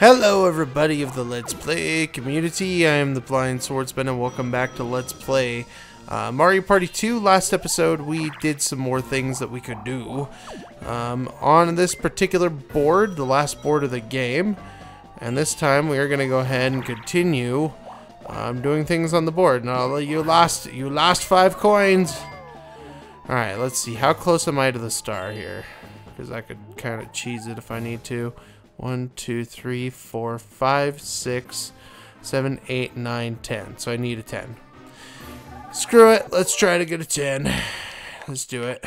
Hello everybody of the Let's Play community, I am the Blind Swordsman and welcome back to Let's Play Mario Party 2. Last episode we did some more things that we could do on this particular board, the last board of the game, and this time we are going to go ahead and continue doing things on the board. Now you lost 5 coins. Alright, let's see, how close am I to the star here? Because I could kind of cheese it if I need to. 1, 2, 3, 4, 5, 6, 7, 8, 9, 10. So I need a 10. Screw it. Let's try to get a 10. Let's do it.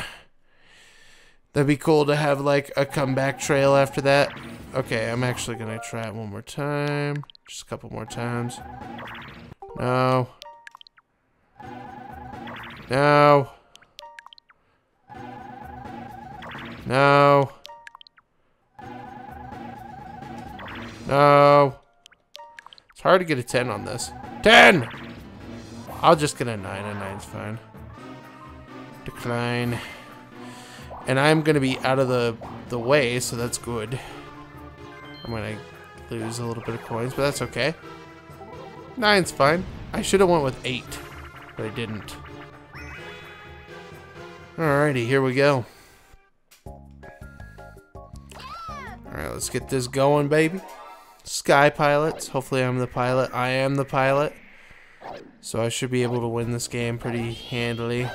That'd be cool to have like a comeback trail after that. Okay, I'm actually going to try it one more time. Just a couple more times. No. No. No. No. It's hard to get a 10 on this. 10! I'll just get a 9. A 9's fine. Decline. And I'm going to be out of the way, so that's good. I'm going to lose a little bit of coins, but that's okay. 9's fine. I should have went with 8, but I didn't. Alrighty, here we go. Alright, let's get this going, baby. Sky Pilots. Hopefully I'm the pilot. I am the pilot. So I should be able to win this game pretty handily.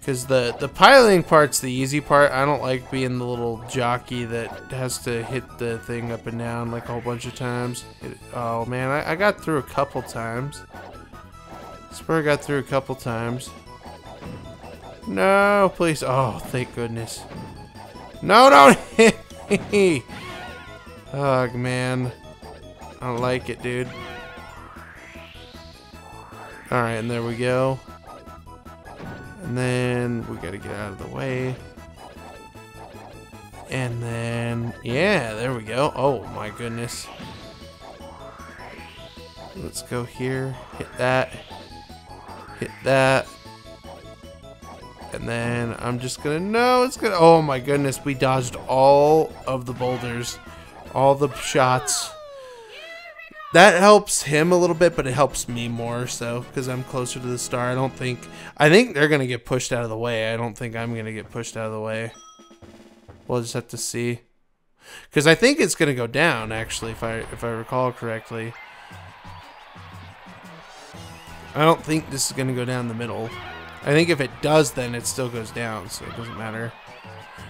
Because the piloting part's the easy part. I don't like being the little jockey that has to hit the thing up and down like a whole bunch of times. Oh man, I got through a couple times. Spur got through a couple times. No, please. Oh, thank goodness. No, don't hit me. Oh, man. I don't like it, dude. Alright, and there we go. And then we gotta get out of the way. And then, yeah, there we go. Oh, my goodness. Let's go here. Hit that. Hit that. And then I'm just gonna, no, it's gonna, oh my goodness, we dodged all of the boulders. All the shots. That helps him a little bit, but it helps me more so because I'm closer to the star. I think they're gonna get pushed out of the way. I don't think I'm gonna get pushed out of the way. We'll just have to see. Because I think it's gonna go down actually, if I recall correctly. I don't think this is gonna go down the middle. I think if it does, then it still goes down, so it doesn't matter.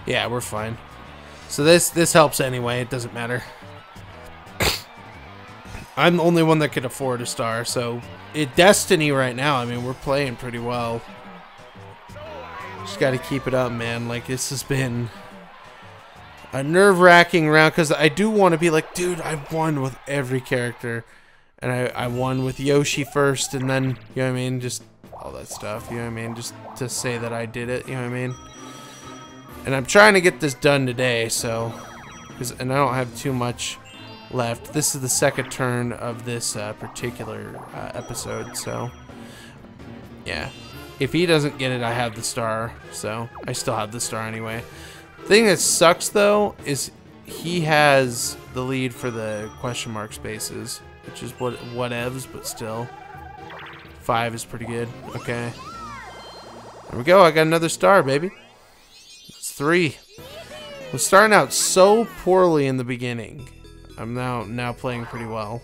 Yeah, we're fine. So this helps anyway. It doesn't matter. I'm the only one that could afford a star, so in Destiny right now, I mean, we're playing pretty well. Just got to keep it up, man. Like, this has been a nerve-wracking round, because I do want to be like, dude, I won with every character. And I won with Yoshi first, and then, you know what I mean, just all that stuff, you know what I mean, just to say that I did it, you know what I mean. And I'm trying to get this done today, so, and I don't have too much left. This is the second turn of this particular episode, so yeah, if he doesn't get it, I have the star, so I still have the star anyway. Thing that sucks though is he has the lead for the question mark spaces, which is whatevs, but still. 5 is pretty good. Okay. There we go. I got another star, baby. That's 3. Was starting out so poorly in the beginning. I'm now playing pretty well.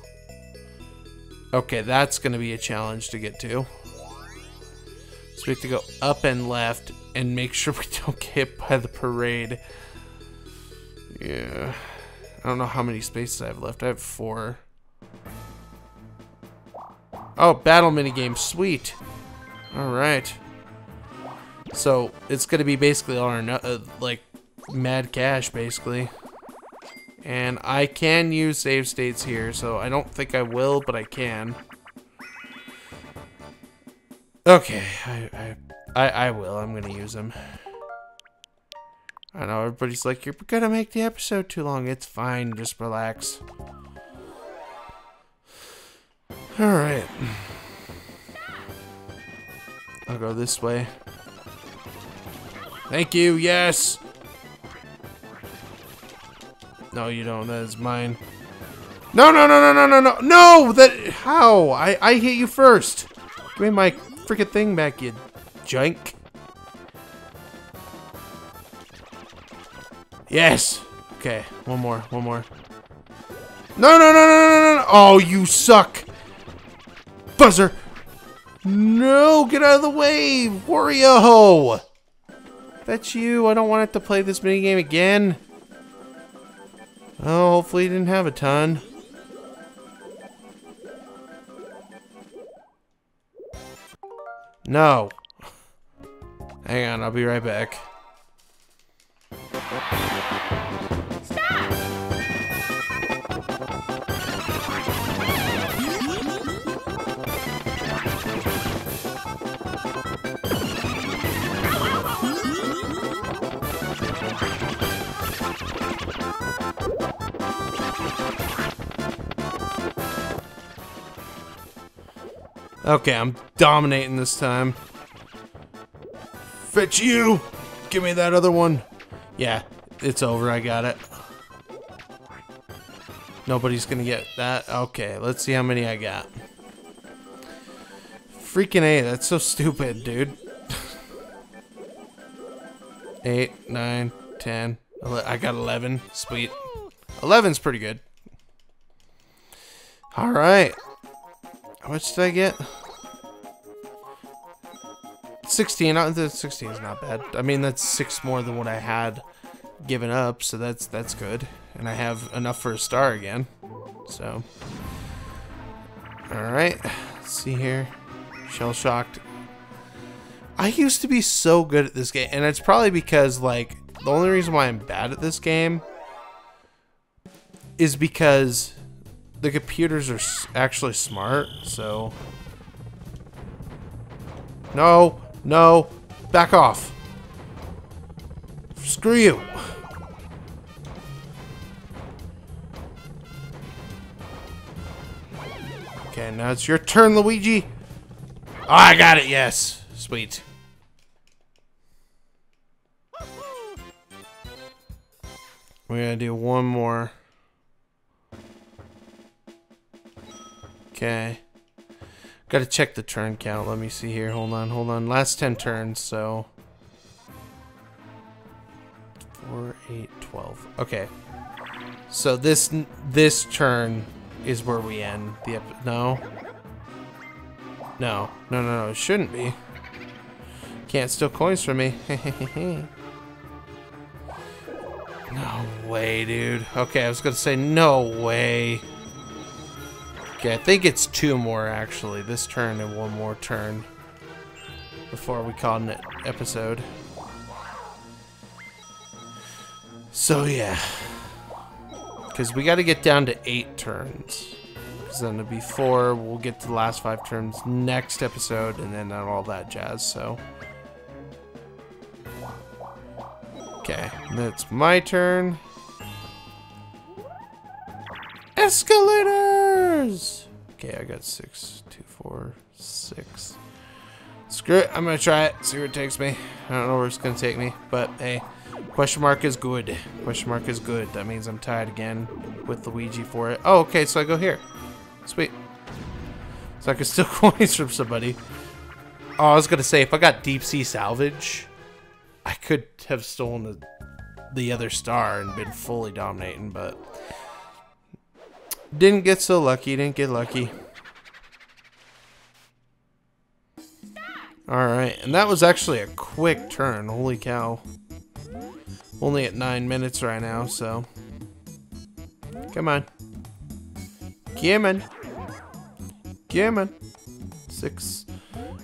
Okay, that's going to be a challenge to get to. So we have to go up and left and make sure we don't get hit by the parade. Yeah. I don't know how many spaces I have left. I have 4. Oh, battle minigame. Sweet. Alright. So, it's going to be basically all or no, like, mad cash, basically. And I can use save states here, so I don't think I will, but I can. Okay, I will. I'm going to use them. I know everybody's like, you're going to make the episode too long. It's fine. Just relax. Alright. I'll go this way. Thank you, yes! No, you don't. That is mine. No, no, no, no, no, no, no! No! That... How? I hit you first! Give me my freaking thing back, you jank. Yes! Okay, one more. No, no, no, no, no, no! Oh, you suck! Buzzer! No! Get out of the way! Wario! That's you! I don't want to have to play this minigame again! Oh, hopefully you didn't have a ton. No! Hang on, I'll be right back. Okay, I'm dominating this time. Fetch you! Give me that other one. Yeah, it's over. I got it. Nobody's gonna get that. Okay, let's see how many I got. Freaking A, that's so stupid, dude. 8, 9, 10, 11. I got 11. Sweet. 11's pretty good. Alright. How much did I get? 16. 16 is not bad. I mean, that's 6 more than what I had given up, so that's good. And I have enough for a star again. So, all right. Let's see here. Shell shocked. I used to be so good at this game, and it's probably because like the only reason why I'm bad at this game is because the computers are actually smart, so... No! No! Back off! Screw you! Okay, now it's your turn, Luigi! Oh, I got it, yes! Sweet. We're gonna do one more. Okay, gotta check the turn count. Let me see here. Hold on. Last 10 turns, so 4, 8, 12. Okay, so this turn is where we end the episode. No. It shouldn't be. Can't steal coins from me. No way, dude. Okay, I was gonna say no way. Okay, I think it's 2 more actually, this turn and one more turn before we call an episode. So yeah, because we got to get down to 8 turns. Because then it'll be 4, we'll get to the last 5 turns next episode, and then all that jazz, so. Okay, that's my turn. Escalators! Okay, I got 6, 2, 4, 6. Screw it, I'm gonna try it, see where it takes me. I don't know where it's gonna take me, but hey, question mark is good. Question mark is good. That means I'm tied again with Luigi for it. Oh, okay, so I go here. Sweet. So I can steal coins from somebody. Oh, I was gonna say, if I got deep sea salvage, I could have stolen the other star and been fully dominating, but... Didn't get lucky. Alright, and that was actually a quick turn, holy cow. Only at 9 minutes right now, so. Come on. 6.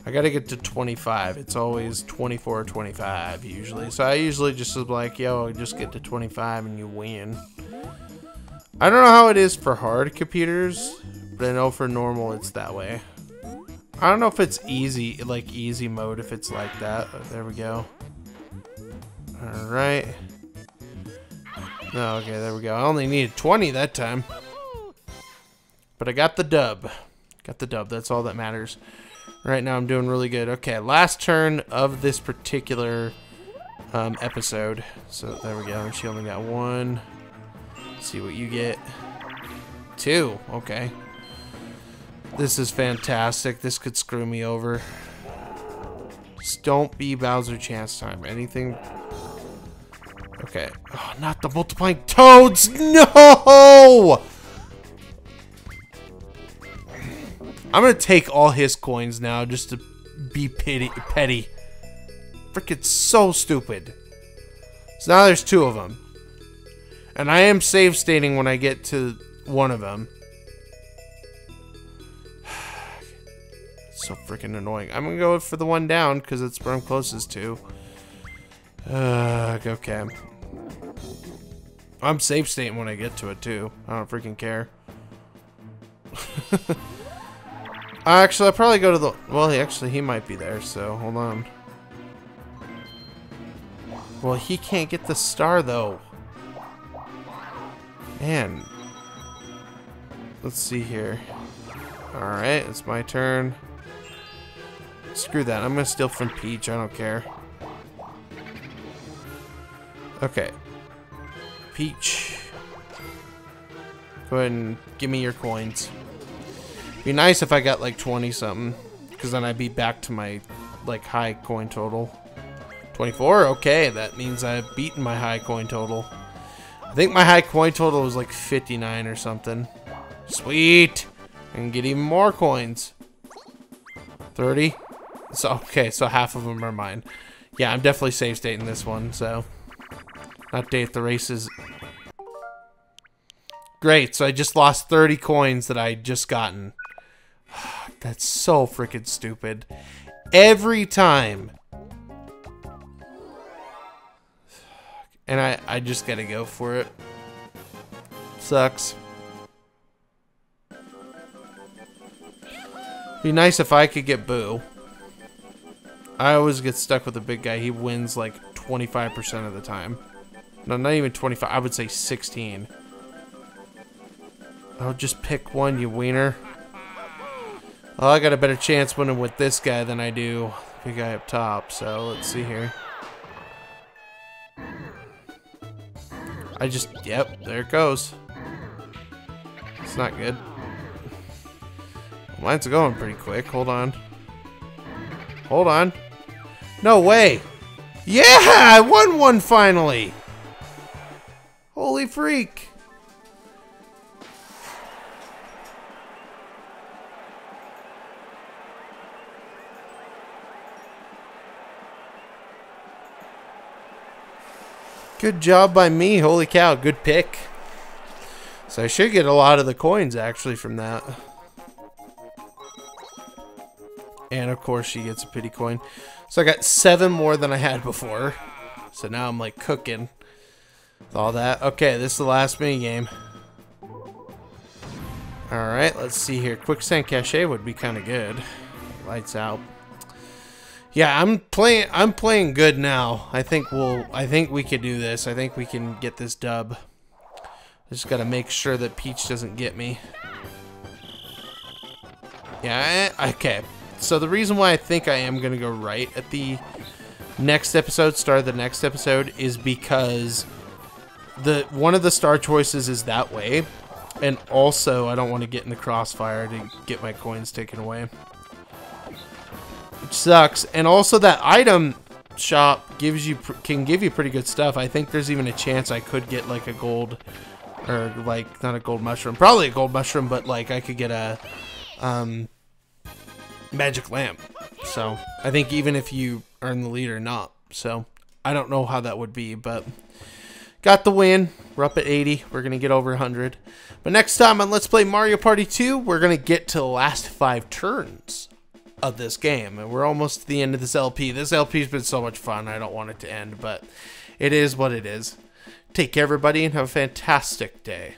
I gotta get to 25. It's always 24 or 25 usually. So I usually just was like, yo, just get to 25 and you win. I don't know how it is for hard computers, but I know for normal it's that way. I don't know if it's easy, like easy mode, if it's like that. Oh, there we go. Alright. Oh, okay, there we go. I only needed 20 that time. But I got the dub. Got the dub, that's all that matters. Right now I'm doing really good. Okay, last turn of this particular episode. So there we go, and she only got 1. See what you get. 2. Okay. This is fantastic. This could screw me over. Just don't be Bowser Chance time. Anything. Okay. Oh, not the multiplying toads. No! I'm going to take all his coins now just to be petty. Freaking so stupid. So now there's 2 of them. And I am save stating when I get to one of them. It's so freaking annoying. I'm going to go for the one down because it's where I'm closest to. Okay. I'm save stating when I get to it too. I don't freaking care. Actually, I'll probably go to the... Well, actually, he might be there, so hold on. Well, he can't get the star, though. Man. Let's see here. Alright, it's my turn. Screw that. I'm going to steal from Peach. I don't care. Okay. Peach. Go ahead and give me your coins. Be nice if I got like 20 something, because then I'd be back to my like high coin total. 24. Okay, that means I've beaten my high coin total. I think my high coin total was like 59 or something. Sweet, I can get even more coins. 30. So okay, so half of them are mine. Yeah, I'm definitely save stating this one. So update the races. Great. So I just lost 30 coins that I had just gotten. That's so freaking stupid. Every time. And I just gotta go for it. Sucks. Be nice if I could get Boo. I always get stuck with the big guy. He wins like 25% of the time. No, not even 25. I would say 16. I'll just pick one, you wiener. Oh, I got a better chance winning with this guy than I do the guy up top, so let's see here. Yep, there it goes. It's not good. Mine's going pretty quick. Hold on. Hold on. No way! Yeah! I won one finally! Holy freak! Good job by me. Holy cow. Good pick. So I should get a lot of the coins actually from that. And of course she gets a pity coin. So I got 7 more than I had before. So now I'm like cooking with all that. Okay, this is the last mini game. Alright, let's see here. Quicksand Cache would be kind of good. Lights out. Yeah, I'm playing good now. I think we could do this. I think we can get this dub. I just gotta make sure that Peach doesn't get me. Yeah, okay. So the reason why I think I am gonna go right at the next episode, start of the next episode, is because one of the star choices is that way. And also I don't want to get in the crossfire to get my coins taken away. Sucks. And also that item shop can give you pretty good stuff. I think there's even a chance I could get like a gold, or like not a gold mushroom, probably a gold mushroom, but like I could get a magic lamp. So I think even if you earn the lead or not, so I don't know how that would be, but got the win. We're up at 80. We're going to get over 100. But next time on Let's Play Mario Party 2, we're going to get to the last 5 turns of this game, and we're almost to the end of this LP. This LP has been so much fun. I don't want it to end, but it is what it is. Take care, everybody, and have a fantastic day.